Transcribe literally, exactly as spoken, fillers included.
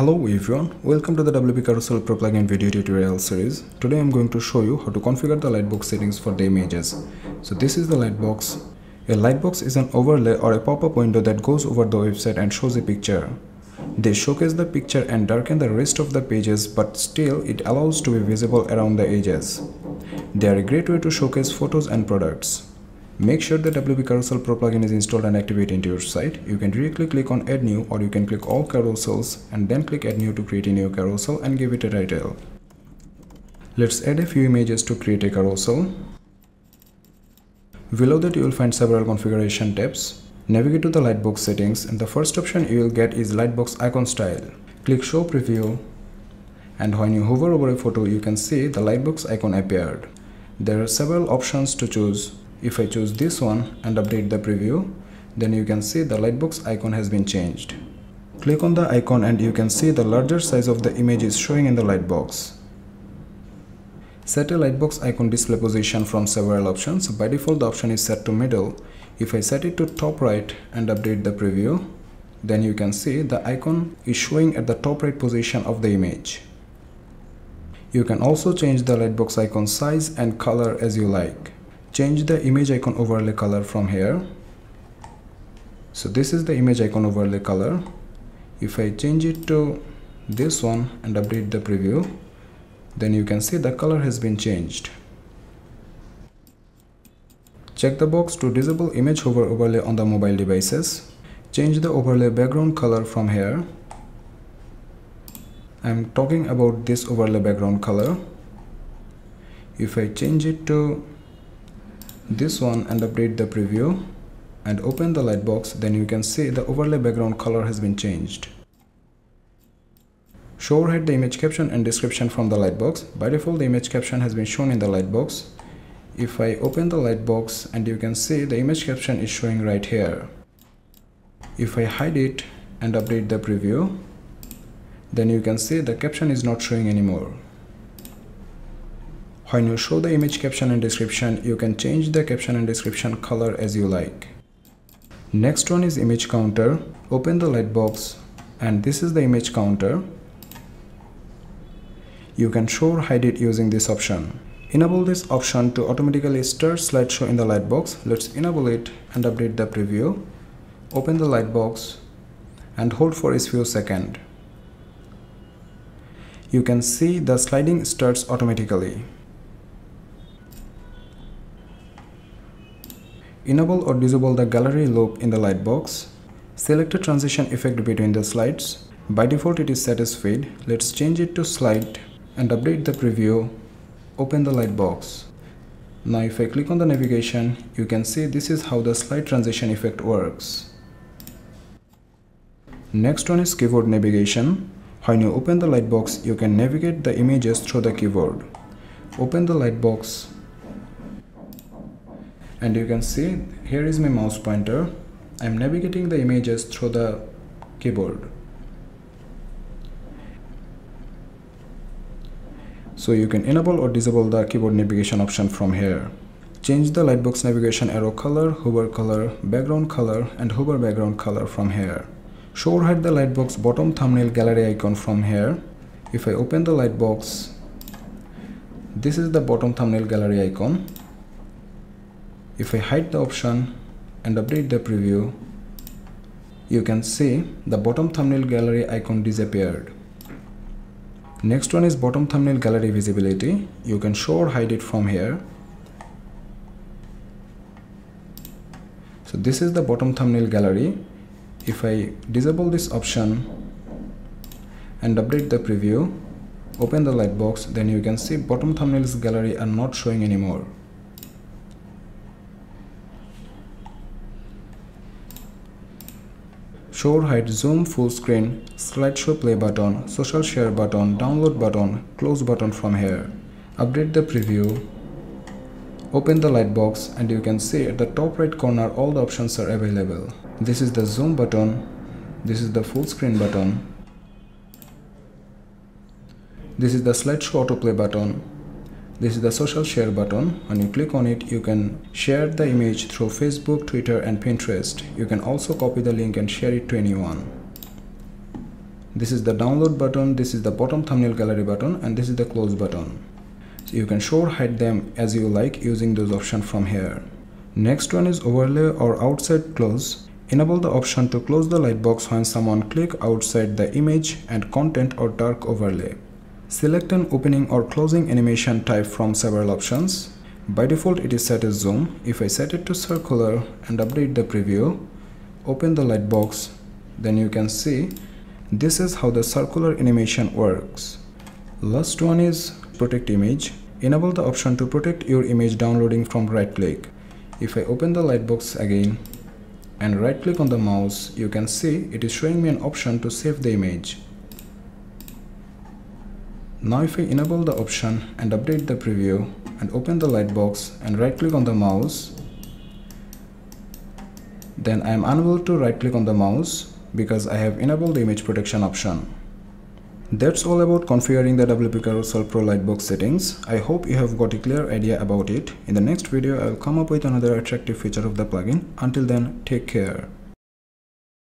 Hello everyone, welcome to the W P Carousel Pro plugin video tutorial series. Today I'm going to show you how to configure the lightbox settings for the images. So this is the lightbox. A lightbox is an overlay or a pop-up window that goes over the website and shows a picture. They showcase the picture and darken the rest of the pages, but still it allows to be visible around the edges. They are a great way to showcase photos and products. Make sure the W P Carousel Pro plugin is installed and activated into your site. You can directly click on Add New, or you can click All Carousels and then click Add New to create a new carousel and give it a title. Let's add a few images to create a carousel. Below that you will find several configuration tabs. Navigate to the lightbox settings, and the first option you will get is lightbox icon style. Click Show Preview, and when you hover over a photo you can see the lightbox icon appeared. There are several options to choose. If I choose this one and update the preview, then you can see the lightbox icon has been changed. Click on the icon and you can see the larger size of the image is showing in the lightbox. Set a lightbox icon display position from several options. By default the option is set to middle. If I set it to top right and update the preview, then you can see the icon is showing at the top right position of the image. You can also change the lightbox icon size and color as you like. Change the image icon overlay color from here. So this is the image icon overlay color. If I change it to this one and update the preview, then you can see the color has been changed. Check the box to disable image hover overlay on the mobile devices. Change the overlay background color from here. I'm talking about this overlay background color. If I change it to this one and update the preview and open the lightbox, then you can see the overlay background color has been changed. Show or hide the image caption and description from the lightbox. By default the image caption has been shown in the lightbox. If I open the lightbox, and you can see the image caption is showing right here. If I hide it and update the preview, then you can see the caption is not showing anymore. When you show the image caption and description, you can change the caption and description color as you like. Next one is image counter. Open the lightbox, and this is the image counter. You can show or hide it using this option. Enable this option to automatically start slideshow in the lightbox. Let's enable it and update the preview. Open the lightbox and hold for a few seconds. You can see the sliding starts automatically. Enable or disable the gallery loop in the lightbox. Select a transition effect between the slides. By default it is set as fade. Let's change it to slide and update the preview. Open the lightbox. Now if I click on the navigation, you can see this is how the slide transition effect works. Next one is keyboard navigation. When you open the lightbox, you can navigate the images through the keyboard. Open the lightbox. And you can see here is my mouse pointer. I'm navigating the images through the keyboard. So you can enable or disable the keyboard navigation option from here. Change the lightbox navigation arrow color, hover color, background color and hover background color from here. Show or hide the lightbox bottom thumbnail gallery icon from here. If I open the lightbox, this is the bottom thumbnail gallery icon. If I hide the option and update the preview, you can see the bottom thumbnail gallery icon disappeared. Next one is bottom thumbnail gallery visibility. You can show or hide it from here. So this is the bottom thumbnail gallery. If I disable this option and update the preview, open the lightbox, then you can see bottom thumbnails gallery are not showing anymore. Show or hide zoom, full screen, slideshow play button, social share button, download button, close button from here. Update the preview. Open the lightbox and you can see at the top right corner all the options are available. This is the zoom button. This is the full screen button. This is the slideshow autoplay button. This is the social share button. When you click on it, you can share the image through Facebook, Twitter and Pinterest. You can also copy the link and share it to anyone. This is the download button, this is the bottom thumbnail gallery button, and this is the close button. So you can show or hide them as you like using those options from here. Next one is overlay or outside close. Enable the option to close the lightbox when someone click outside the image and content or dark overlay. Select an opening or closing animation type from several options. By default it is set as zoom. If I set it to circular and update the preview, open the lightbox, then you can see this is how the circular animation works. Last one is protect image. Enable the option to protect your image downloading from right click. If I open the lightbox again and right click on the mouse, you can see it is showing me an option to save the image. Now if I enable the option and update the preview and open the lightbox and right click on the mouse, then I am unable to right click on the mouse because I have enabled the image protection option. That's all about configuring the W P Carousel Pro Lightbox settings. I hope you have got a clear idea about it. In the next video, I will come up with another attractive feature of the plugin. Until then, take care.